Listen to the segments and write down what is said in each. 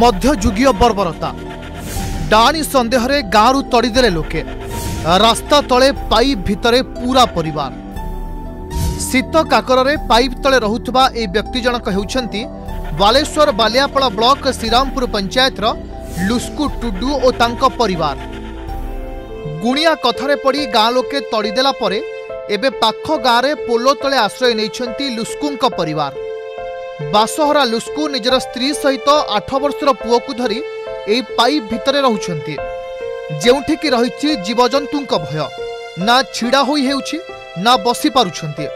मध्ययुगीय बर्बरता डाणी सन्देह गाँव तड़ीदे लोके रास्ता तले पाइप भितरे पूरा परिवार शीत काकरे पाइप तले रुवा ए व्यक्ति जनक होती बालेश्वर बालियापाल ब्लॉक श्रीरामपुर पंचायत लुस्कू टुडू और तांका परिवार गुणिया कथारे पड़ी गाँ लोके तड़ीदेला परे एबे पाख गाँव पोलो तले आश्रय नहीं लुस्कूंका परिवार बासहरा लुस्कू निजर स्त्री सहित 8 वर्षर पुओ को धरी ए पाइप भितरे रहउछंती जेउठी कि रहिछि जीवजंतुंका भय ना छिड़ा होई हेउछि ना बसी पारुछंती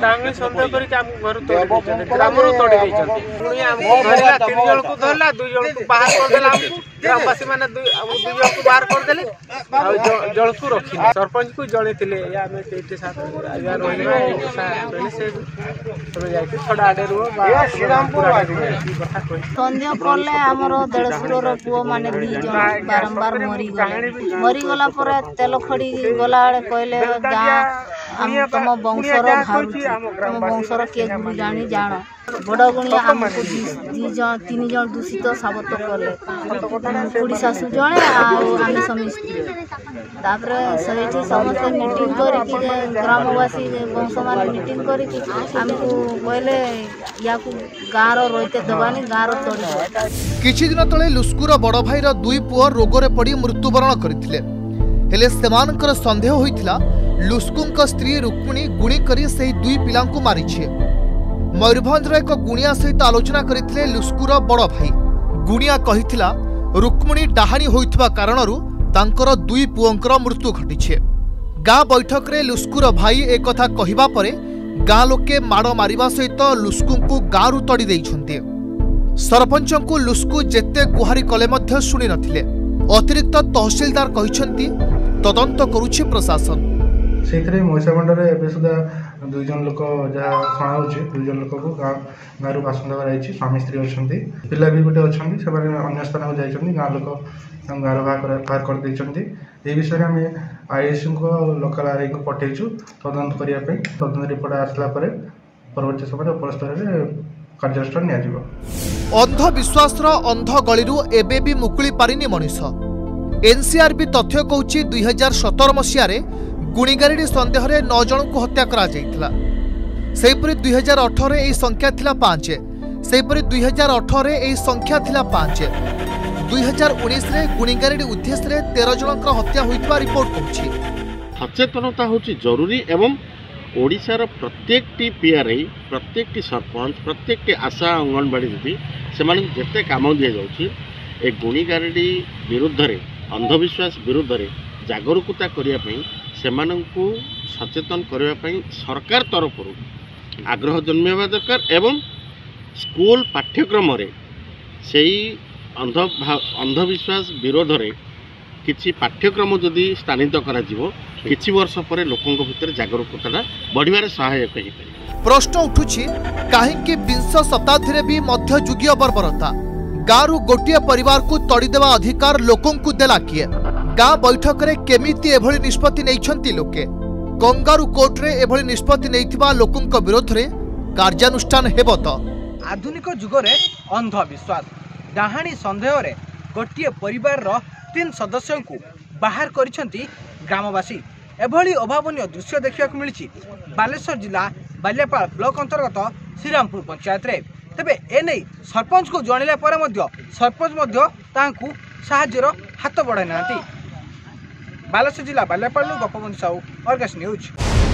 डांगी संदेह करी काम घर तोड़ी ग्रामरो तोड़ी देछंती गुणिया धरला 3 जण को धरला 2 जण को बाहर कर देला ग्रामवासी माने 2 जण को बाहर कर देले आ जण को रखी सरपंच को जणे थिले या हमें सेटे साथ आया रोहिला पहले से तो जाके थोड़ा आडे रो श्रीरामपुर संदेह पड़ले हमरो 150 रो पुओ माने 2 जण बारंबार मरी गला पर तेल खड़ी गला कहले गा हम तुम वंशर तुम वंशर किए जानी जान बड़ गुणिया हमको 3 जण दूषित साबत कले बुढ़ी शाशु जड़े आम समस्ते तापर से समस्त मीटिंग करके ग्रामवासी वंश मैंने मीटिंग करके आमको कहले या गाँव रही दबानी गाँव चढ़ किसी दिन तेज लुस्कूर बड़ भाईर 2 पुआ रोगरे पड़ मृत्युवरण करते हेले सेमानकर संदेह होइथिला लुस्कुंका स्त्री रुक्मिणी गुणी करी सही 2 पिलांकु मारिछे। मयूरभंज एक गुणिया सहित आलोचना करथिले लुस्कुर बड़ भाई गुणिया कहिथिला रुक्मिणी डाहाणी होइथबा कारणरु तांकर 2 पुओंकर मृत्यु घटिछे। गाँ बैठक रे लुस्कुर भाई एक कथा कहिबा परे गाँ लोके माड़ मारिबा सहित लुस्कुंकु गाँरु तड़ी देइछन्ते। सरपंचंकु लुस्कु जेते गुहारी कले मध्य सुनि नथिले। अतिरिक्त तहसीलदार कहिसन्ति तदंत करुछि प्रशासन सेतरे मोइसामंडरे एबे सुदा 2 जण लोक जहा सणाउछि 2 जण लोक को गारू बासुंदा रायछि स्वामी स्त्री अछन्ति पिला भी गोटे अछन्ति से माने अन्य स्थान जायछन्ति गाँ लोक संग गारू भार कर दैछन्ति ए विषय में आईएसएम को लोकल आरआई को पठेइछु तदंत करिया पे तदंत रिपोर्ट आसला परे परवर्ती समय उपर स्तर रे कार्यानुष्ठान नियाजिबो। अंधविश्वासर अंध गळीरू एबे भी मुकुली पारिनी मनीष एनसीआरबी तथ्य कहूछि 2017 मसीह गुणीगारिणी सन्देह 9 जण को हत्या करा जायतिला। सेपरि 2018 रे ए संख्या थिला 5 सेपरि 2018 रे ए संख्या थिला 5 2019 रे गुणीगारिणी उद्देश्य रे 13 जण का हत्या होइतबा रिपोर्ट कहूछि। सचेतनता होछि जरूरी एवं ओडिशार प्रत्येकटी पीआरआई प्रत्येकटी सरपंच प्रत्येकटी आशा अंगनवाड़ी दीदी से जिते कम दि जाऊँगी ए गुणीगारिडी विरुद्ध अंधविश्वास विरुद्ध जागरूकता करने से सचेतन करने सरकार तरफ आग्रह जन्मेवा दरकार एवं स्कूल पाठ्यक्रम से अंधविश्वास विरोध में किसी पाठ्यक्रम जदि स्थानित कर किसी वर्ष पर लोकों भितर जागरूकता बढ़वे सहायक हो। प्रश्न उठुछि काहेकि 20 शताब्दी रे भी मध्ययुगीय बर्बरता गाँव गोटे परिवार को तड़ीदेवा अधिकार लोकंकु देला किए गाँ बैठक रे केमिति एभली निष्पत्ति नैछंती लोके गंगारू कोर्ट रे एभली निष्पत्ति नैथिबा लोकंक विरोध रे कार्यानुष्ठान हेबो त। आधुनिक जुगरे अंधविश्वास डाहाणी संदेह रे गोटे परिवार रो 3 सदस्यों को बाहर करिसेंती ग्रामवासी एभली अभावनीय दृश्य देखा मिली बालेश्वर जिला बालियापाल ब्लॉक अंतर्गत श्रीरामपुर पंचायत रे। तेबे एने सरपंच को जणैला पर सरपंच साहाय्यर हाथ बढ़ाई ना। बालेश्वर जिला बालियापाल गोपबंधु साहू, आर्गस न्यूज।